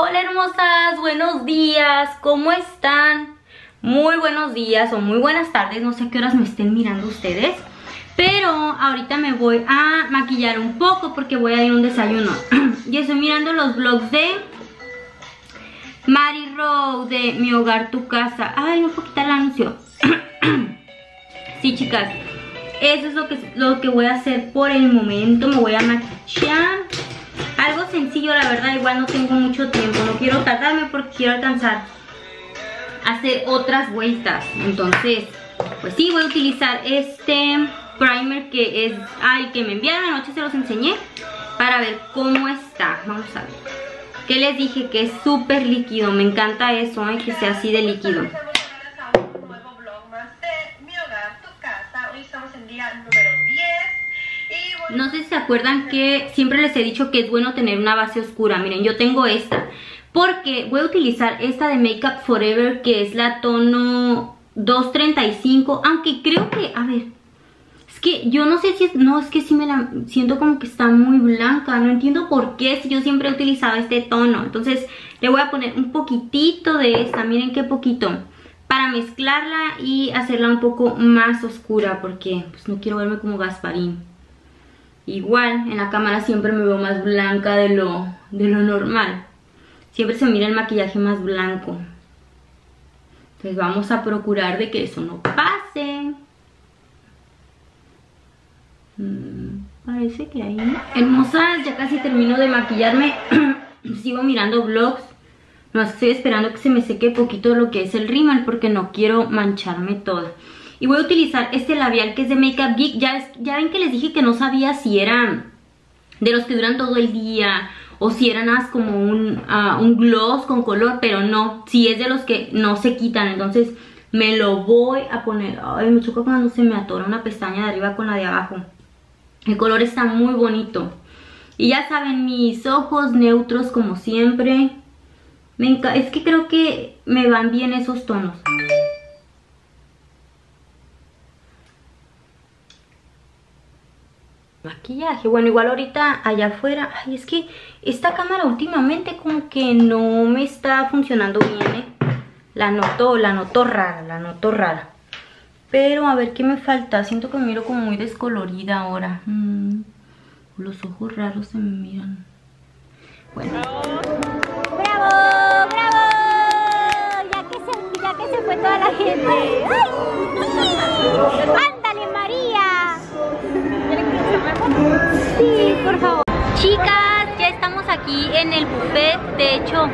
Hola hermosas, buenos días, ¿cómo están? Muy buenos días o muy buenas tardes, no sé a qué horas me estén mirando ustedes. Pero ahorita me voy a maquillar un poco porque voy a ir a un desayuno. Y estoy mirando los vlogs de Mari Rowe, de Mi Hogar Tu Casa. Ay, no puedo quitar el anuncio. Sí, chicas, eso es lo que voy a hacer por el momento. Me voy a maquillar. Algo sencillo, la verdad, igual no tengo mucho tiempo. No quiero tardarme porque quiero alcanzar a hacer otras vueltas. Entonces, pues sí, voy a utilizar este primer que es... Ay, que me enviaron anoche, se los enseñé para ver cómo está. Vamos a ver. Que les dije que es súper líquido. Me encanta eso, ¿eh? Que sea así de líquido. No sé si se acuerdan que siempre les he dicho que es bueno tener una base oscura. Miren, yo tengo esta porque voy a utilizar esta de Make Up Forever, que es la tono 235. Aunque creo que, a ver, es que yo no sé si es... No, es que sí me la siento como que está muy blanca. No entiendo por qué, si yo siempre he utilizado este tono. Entonces le voy a poner un poquitito de esta. Miren qué poquito, para mezclarla y hacerla un poco más oscura, porque pues no quiero verme como Gasparín. Igual, en la cámara siempre me veo más blanca de lo normal. Siempre se mira el maquillaje más blanco. Entonces vamos a procurar de que eso no pase. Parece que ahí... Hermosas, ya casi termino de maquillarme. Sigo mirando vlogs. Nomás estoy esperando que se me seque poquito lo que es el rímel, porque no quiero mancharme toda. Y voy a utilizar este labial que es de Makeup Geek. Ya ven que les dije que no sabía si eran de los que duran todo el día o si eran más como un gloss con color, pero no, si es de los que no se quitan. Entonces me lo voy a poner. Ay, me choca cuando se me atora una pestaña de arriba con la de abajo. El color está muy bonito. Y ya saben, mis ojos neutros como siempre. Es que creo que me van bien esos tonos. Maquillaje, bueno, igual ahorita allá afuera. Ay, es que esta cámara últimamente como que no me está funcionando bien, ¿eh? La noto rara. Pero a ver qué me falta. Siento que me miro como muy descolorida ahora. Los ojos raros se me miran. Bueno. ¡Bravo! ¡Bravo! Ya que se fue toda la gente. ¡Ay! Sí, por favor. Chicas, ya estamos aquí en el buffet. De hecho,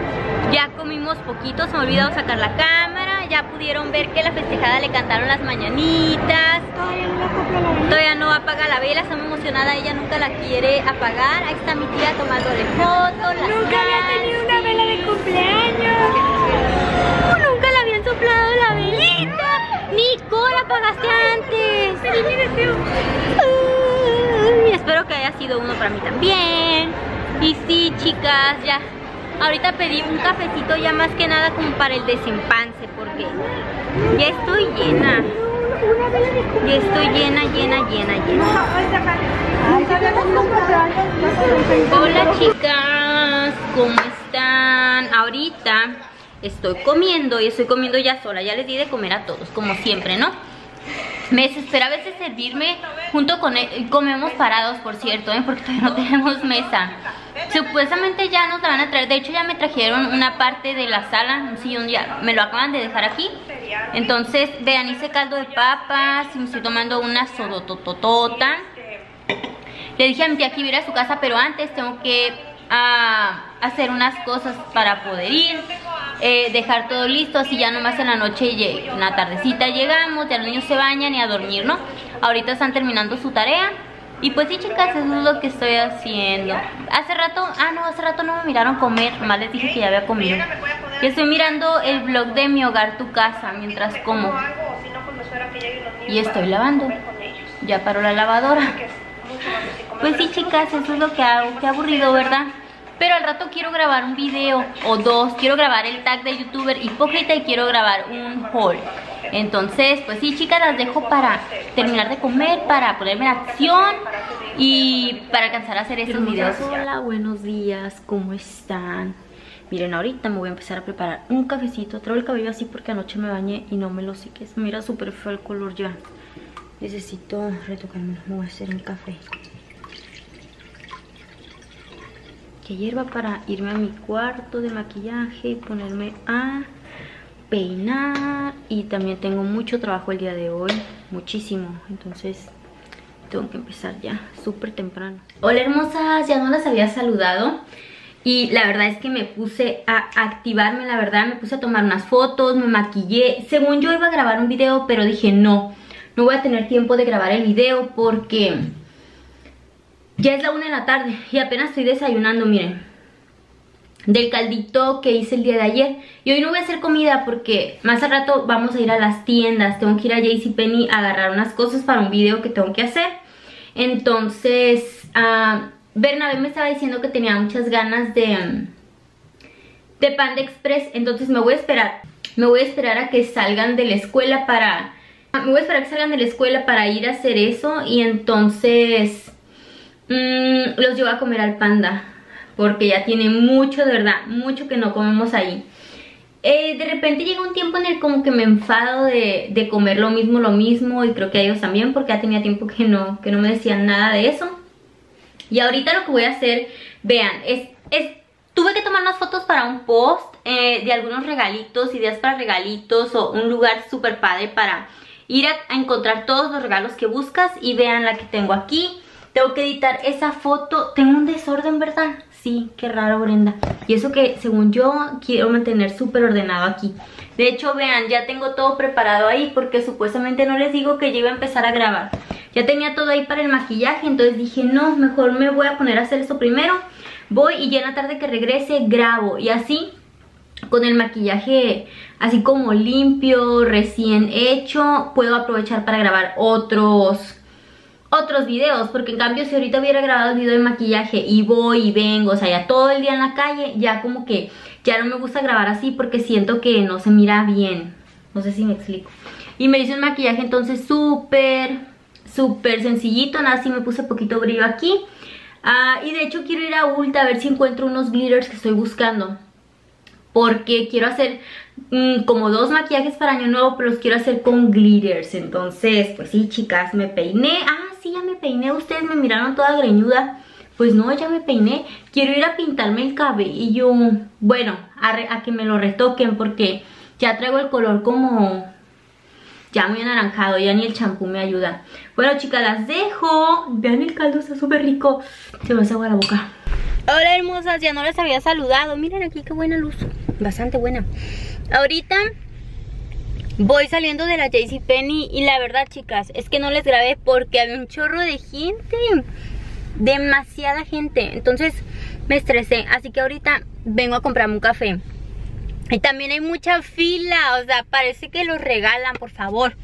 ya comimos poquito. Se me ha olvidado sacar la cámara. Ya pudieron ver que la festejada le cantaron las mañanitas. Todavía no apaga la vela. Está muy emocionada. Ella nunca la quiere apagar. Ahí está mi tía tomándole fotos. Nunca había tenido una vela de cumpleaños. Nunca la habían soplado la velita. Nicole, apagaste antes. Pero mi deseo. Espero que haya sido uno para mí también. Y sí, chicas, ya ahorita pedí un cafecito, ya más que nada como para el desempance, porque ya estoy llena. Ya estoy llena. Hola chicas, ¿cómo están? Ahorita estoy comiendo y estoy comiendo ya sola. Ya les di de comer a todos, como siempre, ¿no? Me desespera a veces servirme junto con él. Comemos parados, por cierto, ¿eh? Porque todavía no tenemos mesa. Supuestamente ya nos la van a traer. De hecho ya me trajeron una parte de la sala. Un sillón ya me lo acaban de dejar aquí. Entonces vean, hice caldo de papas. Me estoy tomando una sodototota. Le dije a mi tía que iba a su casa, pero antes tengo que hacer unas cosas para poder ir. Dejar todo listo, así ya nomás en la noche y en la tardecita llegamos, ya los niños se bañan y a dormir, ¿no? Ahorita están terminando su tarea. Y pues sí, chicas, eso es lo que estoy haciendo. Hace rato no me miraron comer, nomás les dije que ya había comido. Yo estoy mirando el vlog de Mi Hogar Tu Casa mientras como. Y estoy lavando. Ya paró la lavadora. Pues sí, chicas, eso es lo que hago. Qué aburrido, ¿verdad? Pero al rato quiero grabar un video o dos. Quiero grabar el tag de youtuber hipócrita y quiero grabar un haul. Entonces, pues sí, chicas, las dejo para terminar de comer, para ponerme en acción y para alcanzar a hacer esos videos. Hola, buenos días, ¿cómo están? Miren, ahorita me voy a empezar a preparar un cafecito. Traigo el cabello así porque anoche me bañé y no me lo sequé. Mira, súper feo el color ya. Necesito retocármelo. Me voy a hacer un café. Que hierba para irme a mi cuarto de maquillaje y ponerme a peinar. Y también tengo mucho trabajo el día de hoy, muchísimo, entonces tengo que empezar ya súper temprano. Hola hermosas, ya no las había saludado y la verdad es que me puse a activarme, la verdad me puse a tomar unas fotos, me maquillé. Según yo iba a grabar un video, pero dije no voy a tener tiempo de grabar el video porque ya es la 1 de la tarde y apenas estoy desayunando, miren. Del caldito que hice el día de ayer. Y hoy no voy a hacer comida porque más al rato vamos a ir a las tiendas. Tengo que ir a JCPenney a agarrar unas cosas para un video que tengo que hacer. Entonces, Bernabé me estaba diciendo que tenía muchas ganas de Panda Express. Entonces me voy a esperar. Me voy a esperar a que salgan de la escuela para... Me voy a esperar a que salgan de la escuela para ir a hacer eso. Y entonces... los llevo a comer al Panda porque ya tiene mucho, de verdad, mucho que no comemos ahí. De repente llega un tiempo en el como que me enfado de comer lo mismo y creo que a ellos también, porque ya tenía tiempo que no me decían nada de eso. Y ahorita lo que voy a hacer, vean, tuve que tomar unas fotos para un post de algunos regalitos, ideas para regalitos o un lugar súper padre para ir a encontrar todos los regalos que buscas. Y vean la que tengo aquí. Tengo que editar esa foto. Tengo un desorden, ¿verdad? Sí, qué raro, Brenda. Y eso que, según yo, quiero mantener súper ordenado aquí. De hecho, vean, ya tengo todo preparado ahí porque supuestamente no les digo que yo iba a empezar a grabar. Ya tenía todo ahí para el maquillaje, entonces dije, no, mejor me voy a poner a hacer eso primero. Voy y ya en la tarde que regrese, grabo. Y así, con el maquillaje así como limpio, recién hecho, puedo aprovechar para grabar otros videos, porque en cambio si ahorita hubiera grabado el video de maquillaje y voy y vengo, o sea, ya todo el día en la calle, ya como que ya no me gusta grabar así porque siento que no se mira bien, no sé si me explico. Y me hice un maquillaje entonces súper sencillito, nada, sí me puse poquito brillo aquí. Y de hecho quiero ir a Ulta a ver si encuentro unos glitters que estoy buscando, porque quiero hacer como 2 maquillajes para año nuevo, pero los quiero hacer con glitters. Entonces, pues sí, chicas, me peiné. Ah, sí, ya me peiné. Ustedes me miraron toda greñuda. Pues no, ya me peiné. Quiero ir a pintarme el cabello. Bueno, a que me lo retoquen porque ya traigo el color como ya muy anaranjado. Ya ni el champú me ayuda. Bueno, chicas, las dejo. Vean, el caldo está súper rico. Se me hace agua la boca. Hola, hermosas. Ya no les había saludado. Miren aquí qué buena luz. Bastante buena. Ahorita voy saliendo de la JCPenney y la verdad, chicas, es que no les grabé porque había un chorro de gente, demasiada gente, entonces me estresé, así que ahorita vengo a comprarme un café. Y también hay mucha fila, o sea, parece que los regalan, por favor,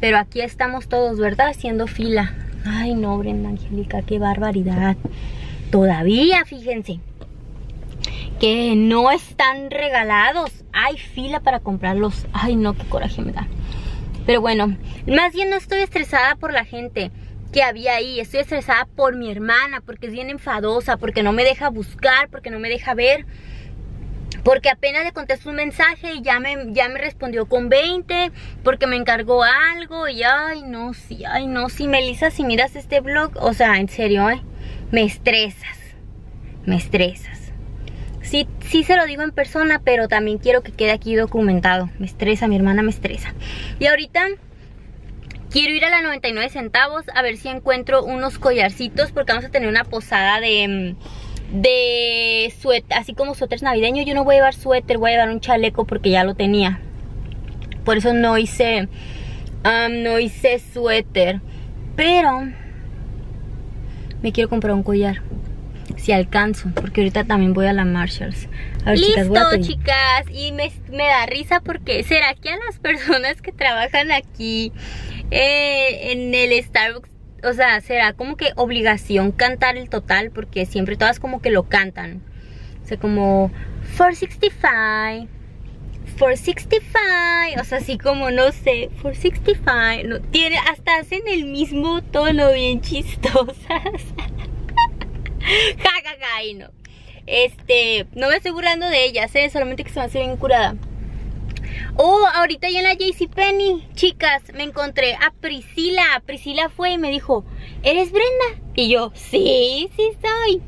pero aquí estamos todos, ¿verdad? Haciendo fila. Ay, no, Brenda Angélica, qué barbaridad. Todavía, fíjense, que no están regalados. Hay fila para comprarlos. Ay, no, qué coraje me da. Pero bueno, más bien no estoy estresada por la gente que había ahí. Estoy estresada por mi hermana, porque es bien enfadosa, porque no me deja buscar, porque no me deja ver, porque apenas le contesto un mensaje y ya me respondió con 20, porque me encargó algo. Y ay no, sí, Melissa, si miras este vlog, o sea, en serio, me estresas. Me estresas. Sí, sí se lo digo en persona, pero también quiero que quede aquí documentado. Me estresa, mi hermana me estresa. Y ahorita quiero ir a la 99 centavos a ver si encuentro unos collarcitos, porque vamos a tener una posada de suéter, así como suéteres navideños. Yo no voy a llevar suéter, voy a llevar un chaleco porque ya lo tenía. Por eso no hice suéter. Pero me quiero comprar un collar. Si alcanzo, porque ahorita también voy a la Marshalls. A ver, listo, chicas. Y me da risa porque ¿será que a las personas que trabajan aquí en el Starbucks, o sea, será como que obligación cantar el total? Porque siempre todas como que lo cantan. O sea, como 465, 465, o sea, así como, no sé, 465. No, tiene, hasta hacen el mismo tono, bien chistosas. Ja, ja, ja, y no. no me estoy burlando de ellas, solamente que se me hace bien curada. Oh, ahorita yo en la JCPenney, chicas, me encontré a Priscila. Priscila fue y me dijo, ¿eres Brenda? Y yo, sí, sí soy.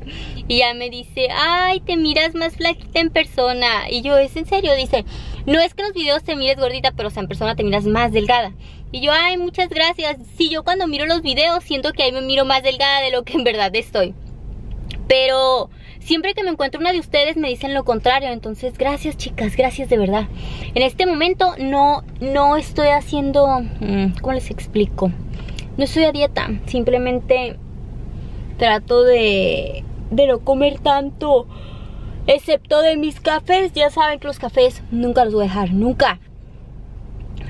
Y ella me dice, ay, te miras más flaquita en persona. Y yo, ¿es en serio? Dice, no es que en los videos te mires gordita, pero o sea, en persona te miras más delgada. Y yo, ay, muchas gracias. Sí, yo cuando miro los videos siento que ahí me miro más delgada de lo que en verdad estoy. Pero siempre que me encuentro una de ustedes me dicen lo contrario. Entonces, gracias chicas, gracias de verdad. En este momento no estoy haciendo... ¿cómo les explico? No estoy a dieta. Simplemente trato de no comer tanto. Excepto de mis cafés. Ya saben que los cafés nunca los voy a dejar. Nunca.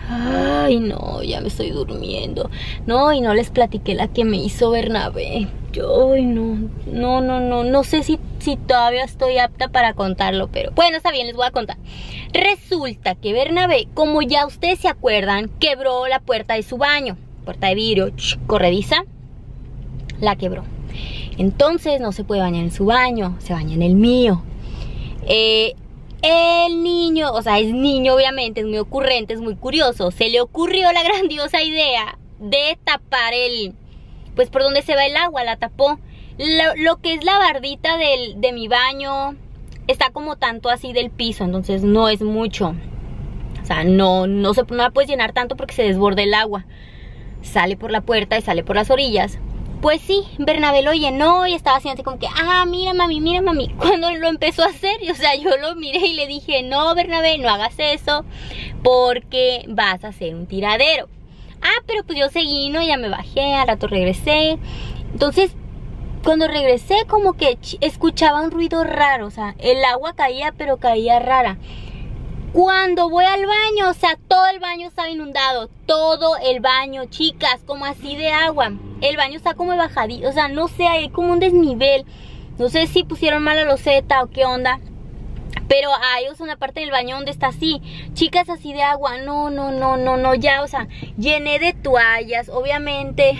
Ay, no, ya me estoy durmiendo. No, y no les platiqué la que me hizo Bernabé. Yo, ay, no sé si todavía estoy apta para contarlo, pero bueno, está bien, les voy a contar. Resulta que Bernabé, como ya ustedes se acuerdan, quebró la puerta de su baño. Puerta de vidrio, corrediza. La quebró. Entonces no se puede bañar en su baño, se baña en el mío. El niño, o sea, es niño obviamente, es muy ocurrente, es muy curioso. Se le ocurrió la grandiosa idea de tapar el... pues por donde se va el agua, la tapó. Lo que es la bardita de mi baño está como tanto así del piso, entonces no es mucho. O sea, no la puedes llenar tanto porque se desborda el agua. Sale por la puerta y sale por las orillas. Pues sí, Bernabé lo llenó y estaba haciendo así como que, ah, mira mami, mira mami. Cuando lo empezó a hacer, o sea, yo lo miré y le dije, no Bernabé, no hagas eso porque vas a hacer un tiradero. Ah, pero pues yo seguí, ¿no? Ya me bajé, al rato regresé. Entonces, cuando regresé como que escuchaba un ruido raro, o sea, el agua caía, pero caía rara. Cuando voy al baño, o sea, todo el baño estaba inundado. Todo el baño, chicas, como así de agua. El baño está como bajadito, o sea, no sé, hay como un desnivel. No sé si pusieron mala loseta o qué onda. Pero hay, o sea, una parte del baño donde está así, chicas, así de agua. No, ya, o sea, llené de toallas. Obviamente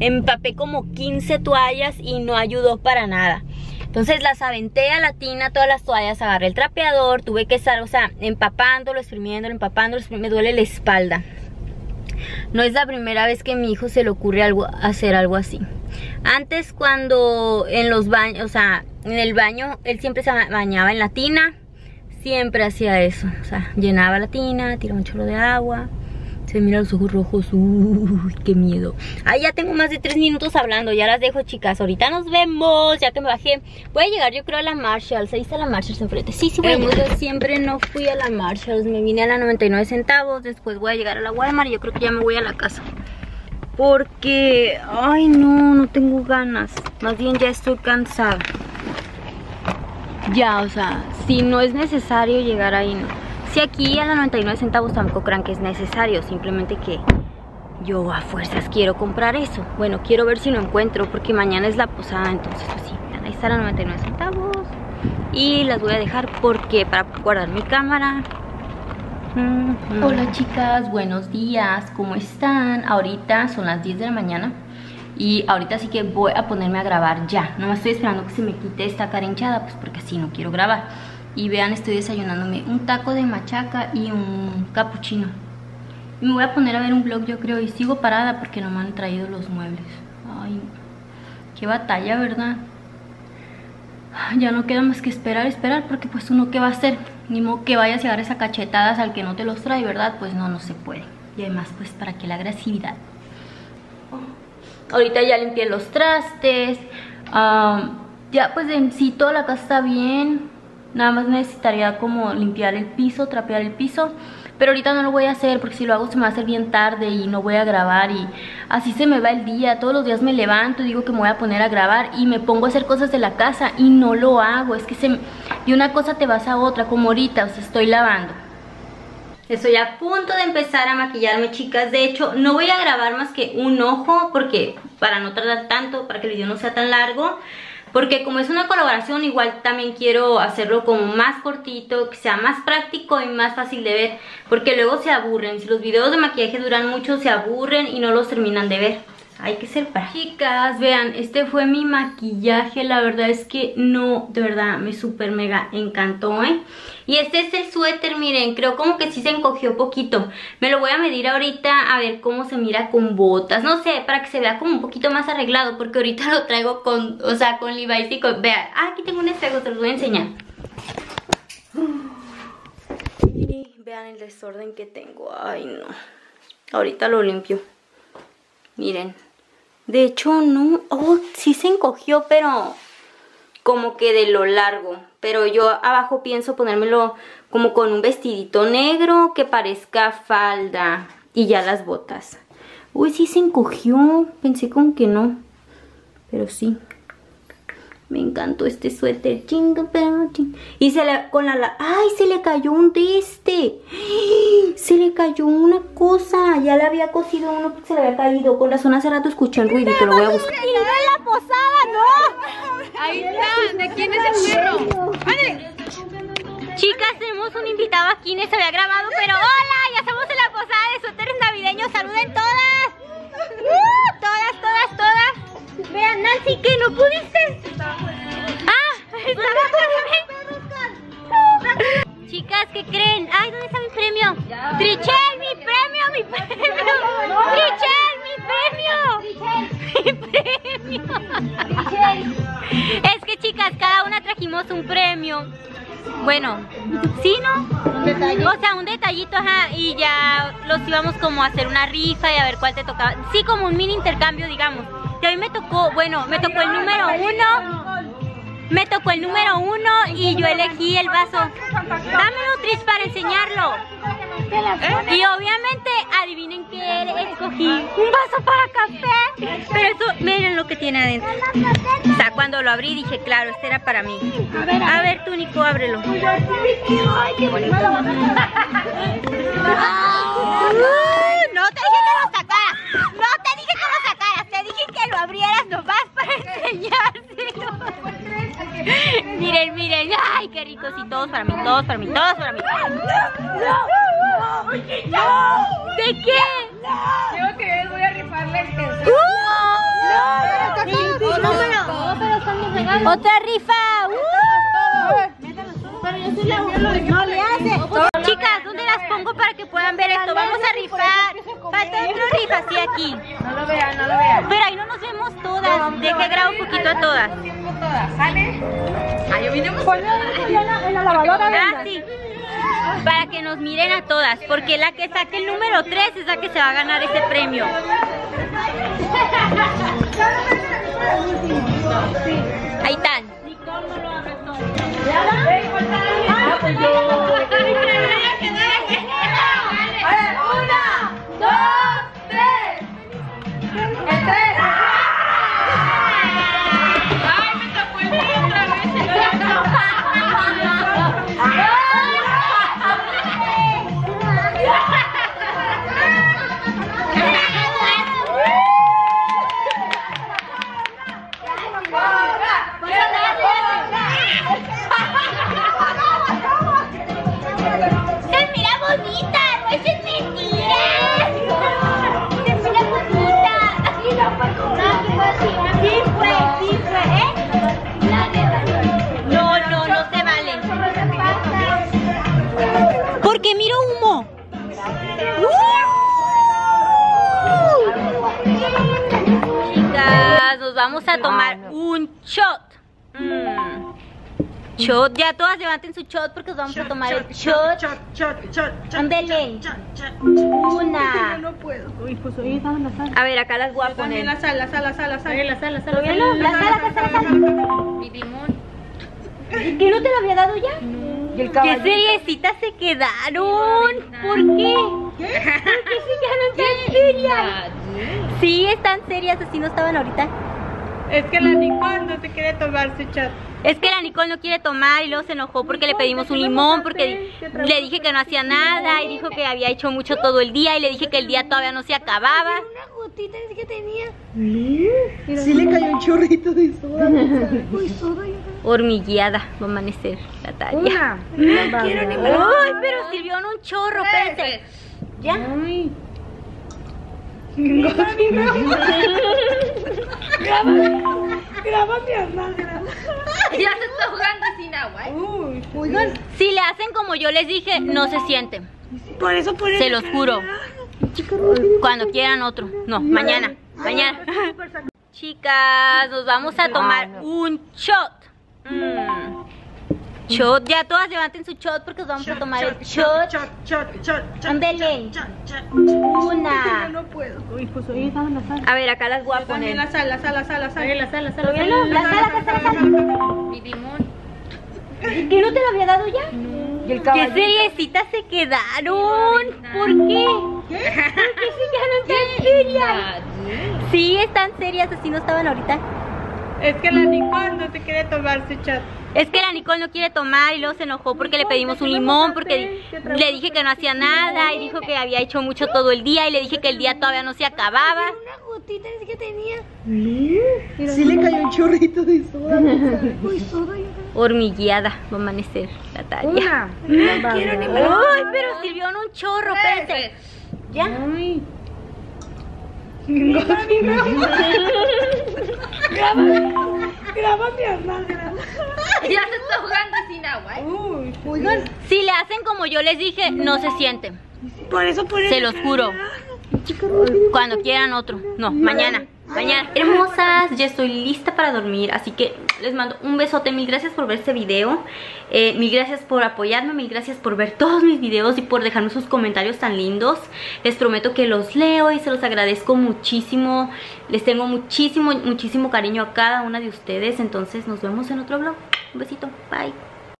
empapé como 15 toallas y no ayudó para nada. Entonces las aventé a la tina, todas las toallas, agarré el trapeador, tuve que estar, o sea, empapándolo, exprimiéndolo, empapándolo, me duele la espalda. No es la primera vez que a mi hijo se le ocurre hacer algo así. Antes cuando en los baños, o sea, en el baño, él siempre se bañaba en la tina, siempre hacía eso. O sea, llenaba la tina, tiraba un chorro de agua, se mira los ojos rojos, uy, qué miedo. Ah, ya tengo más de 3 minutos hablando, ya las dejo chicas, ahorita nos vemos, ya que me bajé. Voy a llegar yo creo a la Marshalls, ahí está la Marshalls enfrente. Sí, sí, bueno, yo siempre no fui a la Marshalls, me vine a la 99 centavos, después voy a llegar a la Walmart y yo creo que ya me voy a la casa. Porque, ay no, no tengo ganas, más bien ya estoy cansada. Ya, o sea, si no es necesario llegar ahí, no. Si aquí a la 99 centavos tampoco crean que es necesario, simplemente que yo a fuerzas quiero comprar eso. Bueno, quiero ver si lo encuentro porque mañana es la posada, entonces pues sí, ahí está la 99 centavos. Y las voy a dejar porque para guardar mi cámara. Hola chicas, buenos días, ¿cómo están? Ahorita son las 10 de la mañana y ahorita sí que voy a ponerme a grabar ya. No me estoy esperando que se me quite esta cara hinchada, pues porque así no quiero grabar. Y vean, estoy desayunándome un taco de machaca y un capuchino. Y me voy a poner a ver un vlog yo creo, y sigo parada porque no me han traído los muebles. Ay, qué batalla, ¿verdad? Ya no queda más que esperar, porque pues uno qué va a hacer. Ni modo que vayas a dar esas cachetadas al que no te los trae, ¿verdad? Pues no, no se puede. Y además pues para que la agresividad. Ahorita ya limpié los trastes. Ya pues en sí toda la casa está bien. Nada más necesitaría como limpiar el piso, trapear el piso. Pero ahorita no lo voy a hacer porque si lo hago se me va a hacer bien tarde y no voy a grabar. Y así se me va el día. Todos los días me levanto y digo que me voy a poner a grabar y me pongo a hacer cosas de la casa y no lo hago. Es que de una cosa te vas a otra, como ahorita, o sea, estoy lavando. Estoy a punto de empezar a maquillarme, chicas. De hecho, no voy a grabar más que un ojo porque para no tardar tanto, para que el video no sea tan largo. Porque como es una colaboración, igual también quiero hacerlo como más cortito, que sea más práctico y más fácil de ver. Porque luego se aburren. Si los videos de maquillaje duran mucho, se aburren y no los terminan de ver. hay que ser para. Chicas, vean, este fue mi maquillaje. La verdad es que no, de verdad, me súper mega encantó, ¿eh? Y este es el suéter, miren, creo como que sí se encogió poquito. Me lo voy a medir ahorita a ver cómo se mira con botas. No sé, para que se vea como un poquito más arreglado, porque ahorita lo traigo con, o sea, con Levi's y con... Vean, aquí tengo un espejo, se los voy a enseñar. Y vean el desorden que tengo, ay no. Ahorita lo limpio. Miren, de hecho no, oh, sí se encogió, pero como que de lo largo. Pero yo abajo pienso ponérmelo como con un vestidito negro que parezca falda y ya las botas. Uy, sí se encogió, pensé como que no, pero sí. Me encantó este suéter, chinga, pero chinga. Y se le, con la, ay, se le cayó un de este. Se le cayó una cosa. Ya le había cosido uno porque se le había caído. Con razón hace rato escuché el ruido, pero lo voy a buscar. ¡No es la posada, no! Ahí está, ¿de quién es el perro? ¡Vale! Chicas, tenemos un invitado aquí, no se había grabado, pero hola, ya estamos en la posada de suéteres navideños. ¡Saluden todas! Todas. Vean, Nancy, que no pudiste. Estaba Chicas, ¿qué creen? Ay, ¿dónde está mi premio? Trichel, mi premio. Trichel, mi premio. Es que, chicas, cada una trajimos un premio. Bueno, sí, ¿no? O sea, un detallito, ajá, y ya los íbamos como a hacer una rifa y a ver cuál te tocaba. Sí, como un mini intercambio, digamos. Y a mí me tocó, bueno, me tocó el número uno y yo elegí el vaso. Dámelo, Trish, para enseñarlo. Y obviamente, adivinen qué escogí. Un vaso para café. Pero eso, miren lo que tiene adentro. O sea, cuando lo abrí dije, claro, este era para mí. A ver tú, Nico, ábrelo. Ay, qué bonito. No te dije que lo sacaras. Te dije que lo abrieras nomás para enseñarte. Miren, ay, qué ricos. Sí, todos para mí. No. ¿De qué? Creo que voy a rifarle el tercero. No. Otra rifa. No le hace. Chicas, ¿dónde las pongo para que puedan ver esto? Vamos a rifar. Falta otra rifa así aquí. No lo vean. Pero ahí no nos vemos todas. Deje grabo un poquito a todas. ¿Sale? Ahí vinimos. En la lavadora. Ah, sí. Para que nos miren a todas. Porque la que saque el número 3 es la que se va a ganar ese premio. Ahí están. Nicole, no lo hagas todo. Porque miro humo. Chicas, nos vamos a tomar un shot. Shot, ya todas levanten su shot porque nos vamos a tomar el shot. Ándele. Una. No puedo. A ver, acá las voy a poner. La sal. ¿Qué no te lo había dado ya? ¿Qué seriecitas se quedaron? ¿Por qué? ¿Qué? ¿Por qué se quedaron tan serias? Sí, están serias, así no estaban ahorita. Es que la Nicole no se quiere tomar su chat. Es que la Nicole no quiere tomar y luego se enojó porque le pedimos un limón, porque le dije que no hacía nada y dijo que había hecho mucho todo el día y le dije que el día todavía no se acababa. Una gotita es que tenía. Sí le cayó un chorrito de soda. Hormigueada va a amanecer la talla. No quiero ni más. Ay, pero sirvió en un chorro, espérate. Ya. Grábame a Magda. Ya se está jugando sin agua, ¿eh? Uy, oigan. Si le hacen como yo les dije, no se sienten. Por eso ponen. Se los juro. Cuando quieran otro. No, mañana. Mañana. Chicas, nos vamos a tomar un shot. Shot, ya todas levanten su shot porque vamos a tomar el shot. Ándele. Una. No puedo. A ver, acá las voy a poner. La sal, la sal, la sal, la sal. La sal, la sal. La sal, mi limón. ¿Qué no te lo había dado ya? ¿Qué seriecitas se quedaron? ¿Por qué? ¿Qué? ¿Por qué se quedaron tan serias? Sí, están serias, así no estaban ahorita. Es que la Nicole no se quiere tomar su chat. Es que la Nicole no quiere tomar y luego se enojó porque le pedimos un limón, porque le dije que no hacía nada y dijo que había hecho mucho todo el día y le dije que el día todavía no se acababa. Una gotita es que tenía. Sí le cayó un chorrito de soda. Uy, soda. Hormigueada va a amanecer la talla. No quiero ni más. Uy, pero sirvió en un chorro, espérense. Ya. Ay. Grábame a Magda. Ya se está jugando sin agua, ¿eh? Uy, oigan. Si le hacen como yo les dije, no se sienten. Por eso ponen. Se los juro. Cuando quieran otro. No, mañana. Mañana. Hermosas, ya estoy lista para dormir, así que les mando un besote. Mil gracias por ver este video, mil gracias por apoyarme, mil gracias por ver todos mis videos y por dejarme sus comentarios tan lindos. Les prometo que los leo y se los agradezco muchísimo. Les tengo muchísimo, muchísimo cariño a cada una de ustedes. Entonces nos vemos en otro vlog. Un besito, bye.